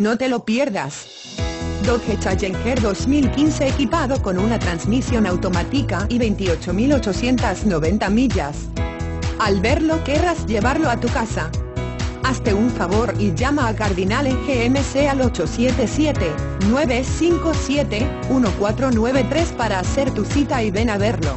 No te lo pierdas. Dodge Challenger 2015 equipado con una transmisión automática y 28.890 millas. Al verlo querrás llevarlo a tu casa. Hazte un favor y llama a Cardinale GMC al 877-957-1493 para hacer tu cita y ven a verlo.